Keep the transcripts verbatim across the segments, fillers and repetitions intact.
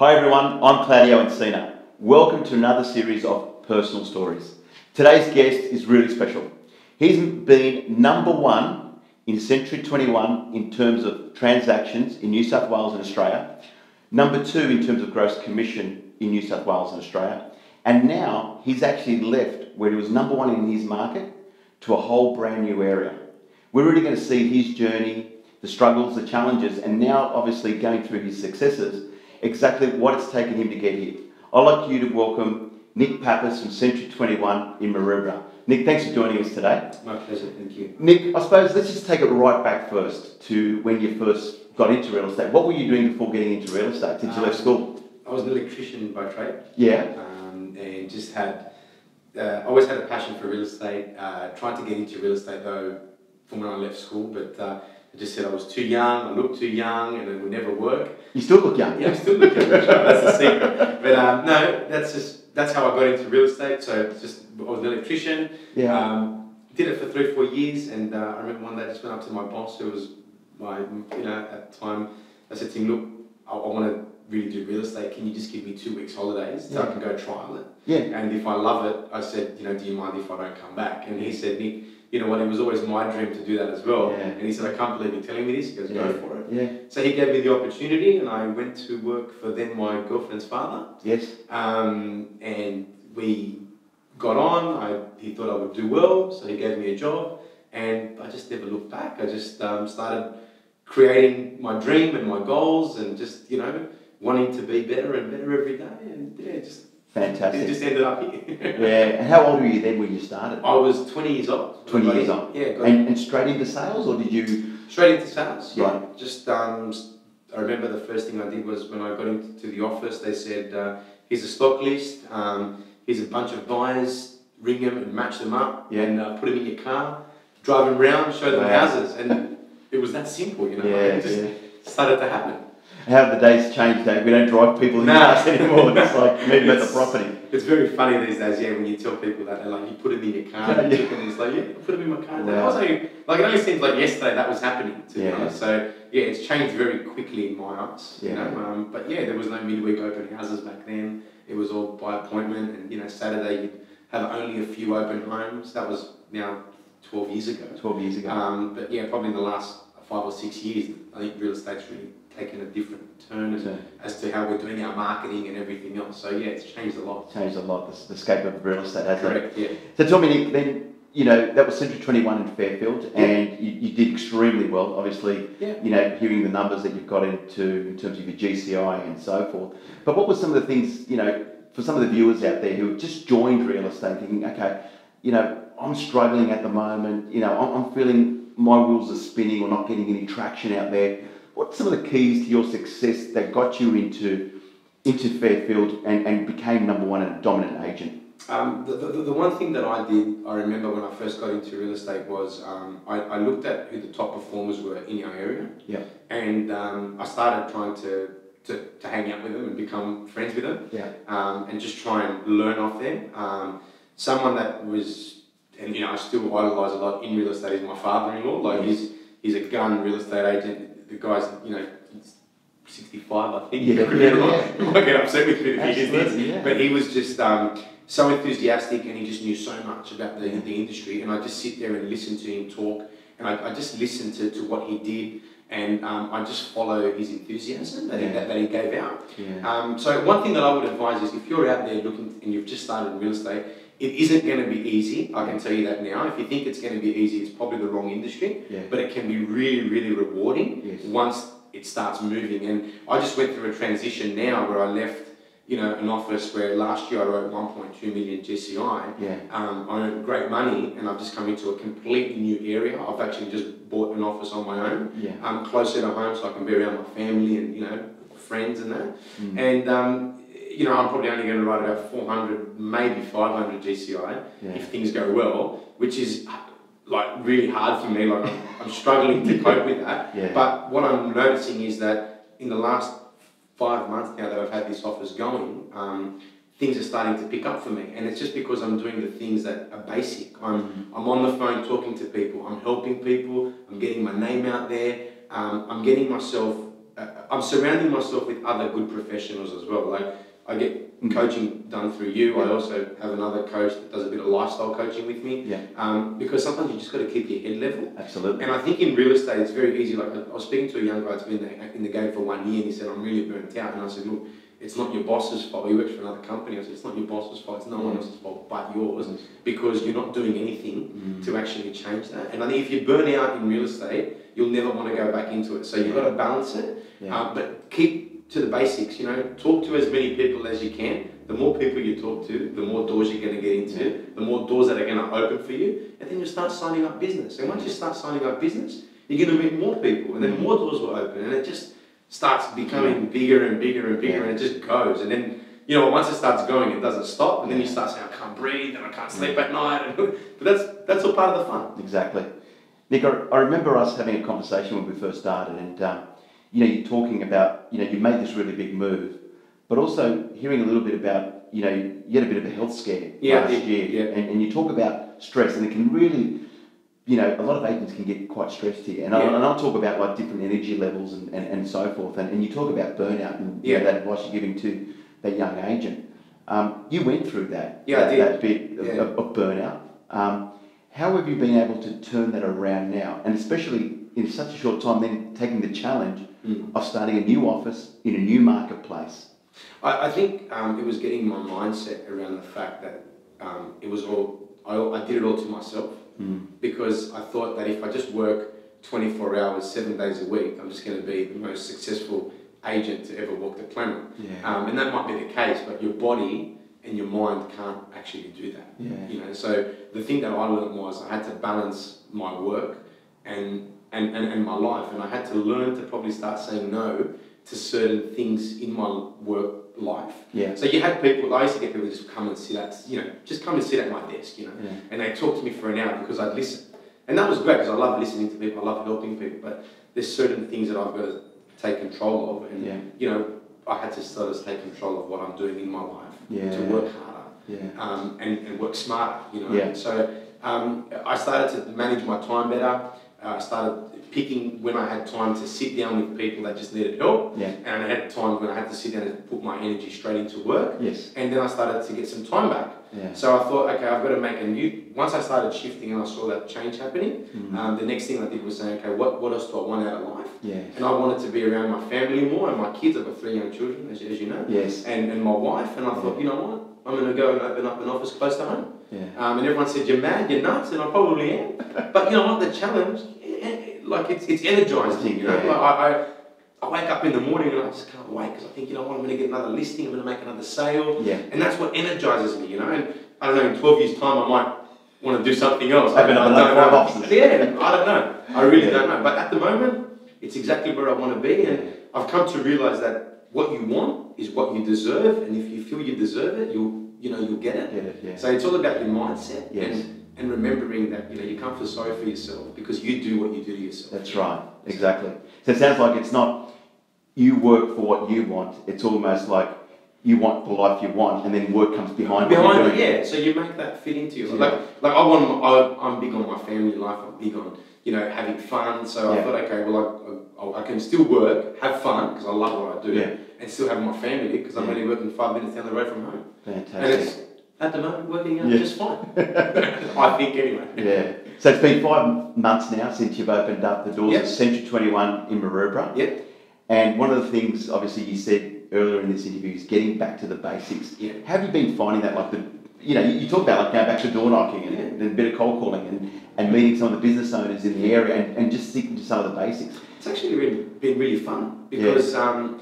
Hi everyone, I'm Claudio Encina. Welcome to another series of personal stories. Today's guest is really special. He's been number one in Century twenty-one in terms of transactions in New South Wales and Australia, number two in terms of gross commission in New South Wales and Australia, and now he's actually left where he was number one in his market to a whole brand new area. We're really going to see his journey, the struggles, the challenges, and now obviously going through his successes, exactly what it's taken him to get here. I'd like you to welcome Nick Pappas from Century twenty-one in Maroubra. Nick, thanks for joining us today. My pleasure, thank you. Nick, I suppose let's just take it right back first to when you first got into real estate. What were you doing before getting into real estate since um, you left school? I was an electrician by trade. Yeah. Um, and just had, uh, always had a passion for real estate. Uh, tried to get into real estate though from when I left school, but uh, I just said I was too young, I looked too young, and it would never work. You still look young. Yeah, I still look young, that's the secret. But um, no, that's just, that's how I got into real estate. So it's just, I was an electrician, yeah. um, did it for three or four years, and uh, I remember one day I just went up to my boss, who was my, you know, at the time, I said to him, look, I, I want to really do real estate, can you just give me two weeks holidays so yeah. I can go trial it? Yeah. And if I love it, I said, you know, do you mind if I don't come back? And he said, Nick, you know what, it was always my dream to do that as well. Yeah. And he said, I can't believe you're telling me this. He goes, yeah. go for it. Yeah. So he gave me the opportunity and I went to work for then my girlfriend's father. Yes. Um, and we got on. I, he thought I would do well, so he gave me a job. And I just never looked back. I just um, started creating my dream and my goals and just, you know, wanting to be better and better every day. And yeah, just... Fantastic. It just ended up here. Yeah. And how old were you then when you started? I was twenty years old. Twenty years yeah. old. Yeah. And, and straight into sales, or did you? Straight into sales. Yeah. Right. Just um, I remember the first thing I did was when I got into the office, they said, uh, "Here's a stock list. Um, here's a bunch of buyers. Ring them and match them up. Yeah. And uh, put them in your car. Drive them around, show them wow. houses." And it was that simple, you know. Yeah. Like it just yeah. started to happen. How the days changed, Dave. We don't drive people in the nah. house anymore. It's like meeting about the property. It's very funny these days, yeah, when you tell people that, they're like, you put them in your car, and yeah. it's like, yeah, put them in my car. Wow. Like, like, it only seems like yesterday that was happening to yeah. me. So, yeah, it's changed very quickly in my eyes. Yeah. You know? um, but, yeah, there was no midweek open houses back then. It was all by appointment, and, you know, Saturday you'd have only a few open homes. That was now twelve years ago. twelve years ago. Um, but, yeah, probably in the last five or six years, I think real estate's really taken a different turn as, yeah. as to how we're doing our marketing and everything else. So yeah, it's changed a lot. Changed a lot, the, the scope of real estate, hasn't it? Correct, yeah. So tell me, Nick, then, you know, that was Century twenty-one in Fairfield, yeah. and you, you did extremely well, obviously, yeah. you know, hearing the numbers that you've got into in terms of your G C I and so forth. But what were some of the things, you know, for some of the viewers out there who have just joined real estate thinking, okay, you know, I'm struggling at the moment, you know, I'm, I'm feeling my wheels are spinning or not getting any traction out there. What's some of the keys to your success that got you into into Fairfield and, and became number one and a dominant agent? Um, the, the, the one thing that I did, I remember when I first got into real estate was um, I, I looked at who the top performers were in our area. Yeah. And um, I started trying to, to, to hang out with them and become friends with them. Yeah. Um, and just try and learn off them. Um, someone that was, and you know, I still idolise a lot in real estate is my father-in-law. Like yes. he's, he's a gun real estate agent. The guy's, you know, sixty-five, I think. Yeah, yeah, yeah. He might get upset with me if he does this. Yeah. But he was just um, so enthusiastic and he just knew so much about the, yeah. the industry. And I just sit there and listen to him talk. And I, I just listened to, to what he did. And um, I just follow his enthusiasm that, yeah. he, that, that he gave out. Yeah. Um, so one thing that I would advise is if you're out there looking and you've just started real estate, it isn't going to be easy, I can tell you that now. If you think it's going to be easy, it's probably the wrong industry. Yeah. But it can be really, really rewarding yes. once it starts moving. And I just went through a transition now where I left, you know, an office where last year I wrote one point two million G C I. Yeah. Um, I earned great money and I've just come into a completely new area. I've actually just bought an office on my own. Yeah. I'm closer to home so I can be around my family and, you know, friends and that. Mm. And, um, you know, I'm probably only going to write about four hundred, maybe five hundred G C I yeah. if things go well, which is like really hard for me. Like I'm, I'm struggling to cope with that. Yeah. But what I'm noticing is that in the last five months now that I've had this office going, um, things are starting to pick up for me. And it's just because I'm doing the things that are basic. I'm, mm-hmm. I'm on the phone talking to people. I'm helping people. I'm getting my name out there. Um, I'm getting myself uh, I'm surrounding myself with other good professionals as well. Like I get mm. coaching done through you. Yeah. I also have another coach that does a bit of lifestyle coaching with me. Yeah. Um, because sometimes you just got to keep your head level. Absolutely. And I think in real estate it's very easy. Like I was speaking to a young guy that's been in the game for one year, and he said, "I'm really burnt out." And I said, "Look, it's not your boss's fault. He works for another company." I said, "It's not your boss's fault. It's no one else's fault but yours, because you're not doing anything mm. to actually change that." And I think if you burn out in real estate, you'll never want to go back into it. So you've yeah. got to balance it, yeah. uh, but keep to the basics. You know, talk to as many people as you can. The more people you talk to, the more doors you're going to get into, yeah. the more doors that are going to open for you, and then you start signing up business. And once you start signing up business, you're going to meet more people, and then more doors will open, and it just starts becoming yeah. bigger and bigger and bigger, yeah. and it just goes. And then, you know, once it starts going, it doesn't stop. And then you start saying, "I can't breathe, and I can't sleep yeah. at night." And, but that's that's all part of the fun. Exactly, Nick. I, I remember us having a conversation when we first started, and um, you know, you're talking about, you know, you made this really big move, but also hearing a little bit about, you know, you had a bit of a health scare yeah, last it, year, yeah. and, and you talk about stress, and it can really, you know, a lot of agents can get quite stressed here, and, yeah. I'll, and I'll talk about like different energy levels and, and, and so forth, and, and you talk about burnout and yeah. you know, that advice you're giving to that young agent. Um, you went through that, yeah, that, I did. that bit of, yeah. of, of burnout. Um, how have you been able to turn that around now, and especially in such a short time, then taking the challenge mm. of starting a new office in a new marketplace? I, I think um, it was getting my mindset around the fact that um, it was all, I, I did it all to myself. Mm. Because I thought that if I just work twenty-four hours, seven days a week, I'm just going to be the most successful agent to ever walk the planet. Yeah. Um, and that might be the case, but your body and your mind can't actually do that. Yeah. You know, so the thing that I learned was I had to balance my work and, and, and, and my life, and I had to learn to probably start saying no to certain things in my work life. Yeah. So you had people, I used to get people just come and sit at, you know, just come and sit at my desk, you know, yeah. and they talked to me for an hour because I'd listen. And that was great because I love listening to people, I love helping people, but there's certain things that I've got to take control of, and, yeah. you know, I had to start to take control of what I'm doing in my life, yeah. to work harder, yeah. um, and, and work smarter, you know. Yeah. So um, I started to manage my time better. I uh, started picking when I had time to sit down with people that just needed help, yeah. and I had time when I had to sit down and put my energy straight into work, yes. and then I started to get some time back. Yeah. So I thought, okay, I've got to make a new, once I started shifting and I saw that change happening, mm-hmm. um, the next thing I did was say, okay, what, what else do I want out of life? Yeah. And I wanted to be around my family more, and my kids, I've got three young children, as, as you know, yes. and, and my wife, and I yeah. thought, you know what? I'm going to go and open up an office close to home. Yeah. Um, and everyone said, "You're mad, you're nuts," and I probably am. But you know what, the challenge, like it's, it's energising, you know. Yeah. Like I, I wake up in the morning and I just can't wait because I think, you know what, I'm going to get another listing, I'm going to make another sale. Yeah. And that's what energises me, you know. And I don't know, in twelve years time I might want to do something else. Open up another five offices. Yeah, I don't know. I really yeah. don't know. But at the moment, it's exactly where I want to be, yeah. and I've come to realise that what you want is what you deserve, and if you feel you deserve it, you'll you know you'll get it. Get it yeah. So it's all about your mindset yes. and, and remembering that you know you can't feel sorry for yourself because you do what you do to yourself. That's right, exactly. So it sounds like it's not you work for what you want. It's almost like you want the life you want, and then work comes behind. Behind it, yeah. So you make that fit into you. Yeah. Like like I want. I, I'm big on my family life. I'm big on you know having fun. So yeah. I thought, okay, well I. I I can still work, have fun, because I love what I do, yeah. and still have my family, because I'm yeah. only working five minutes down the road from home. Fantastic. And it's, at the moment, working out yeah. just fine. I think, anyway. Yeah. So it's been five months now since you've opened up the doors yep. of Century twenty-one in Maroubra. Yep. And one of the things, obviously, you said earlier in this interview is getting back to the basics. Yeah. How have you been finding that, like, the, you know, you talk about, like, going back to door knocking and, yeah. and a bit of cold calling and, and meeting some of the business owners in the area and, and just sticking to some of the basics. It's actually really, been really fun because yeah. um,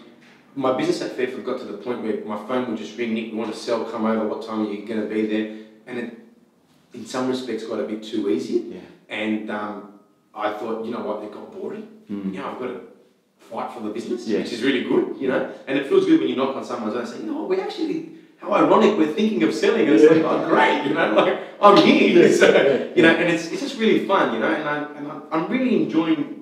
my business at Fairfield got to the point where my phone would just ring, "Nick, we want to sell, come over, what time are you going to be there?" And it, in some respects, got a bit too easy. Yeah. And um, I thought, you know what, it got boring. Mm. You know, I've got to fight for the business, yeah. which is really good, you know. And it feels good when you knock on someone's door and say, you know what, we actually, how ironic, we're thinking of selling. And it's yeah. like, oh, great, you know, like, I'm here. So, you know, and it's, it's just really fun, you know, and, I, and I, I'm really enjoying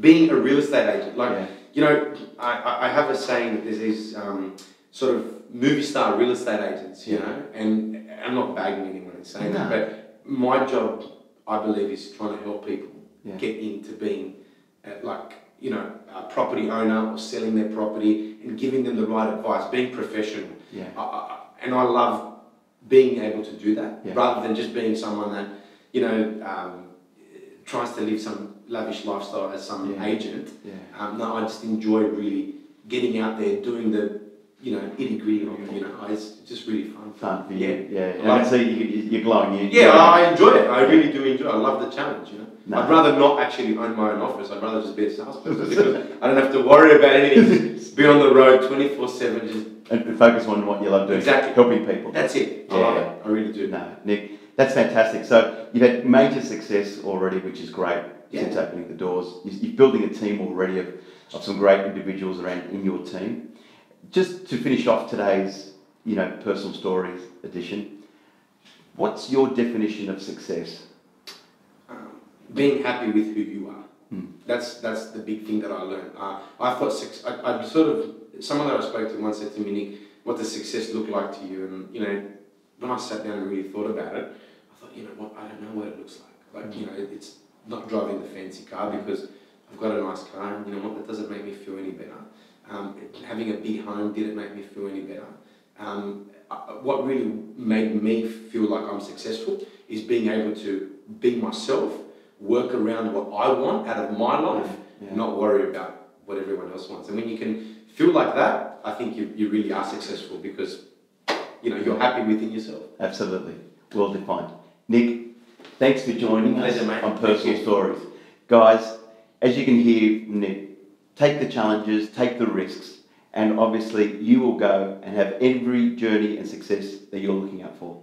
being a real estate agent. Like, yeah. you know, I, I have a saying that there's these um, sort of movie star real estate agents, you yeah. know, and I'm not bagging anyone in saying no. that, but my job, I believe, is trying to help people yeah. get into being like, you know, a property owner or selling their property and giving them the right advice, being professional. Yeah. I, I, and I love being able to do that, yeah, rather than just being someone that, you know, um, tries to live some lavish lifestyle as some yeah. agent. Yeah. Um, no, I just enjoy really getting out there, doing the, you know, itty gritty. You know, it's just really fun. Fun for you. Yeah, yeah. yeah. Like, so you, you're glowing. You yeah, I enjoy it. I really do enjoy it. I love the challenge. You know, no. I'd rather not actually own my own office. I'd rather just be a salesperson because I don't have to worry about anything. Just be on the road twenty-four seven. Just and focus on what you love doing. Exactly, helping people. That's it. I yeah. love it. I really do. No, Nick, that's fantastic. So you've had major success already, which is great. Yeah. Since opening the doors, you're building a team already of of some great individuals around in your team. Just to finish off today's, you know, personal stories edition, what's your definition of success? Um, being happy with who you are. Mm. That's that's the big thing that I learned. Uh, I thought six. I, I sort of someone that I spoke to once said to me, Nick, what does success look like to you? And you know, when I sat down and really thought about it, I thought, you know what, I don't know what it looks like. Like, mm, you know, it's not driving the fancy car because I've got a nice car, and you know what, that doesn't make me feel any better. Um, having a big home didn't make me feel any better. Um, I, what really made me feel like I'm successful is being able to be myself, work around what I want out of my life, yeah, yeah, not worry about what everyone else wants. And when you can feel like that, I think you, you really are successful because, you know, you're happy within yourself. Absolutely. Well defined. Nick, thanks for joining us on Personal Stories. Guys, as you can hear, Nick, take the challenges, take the risks, and obviously you will go and have every journey and success that you're looking out for.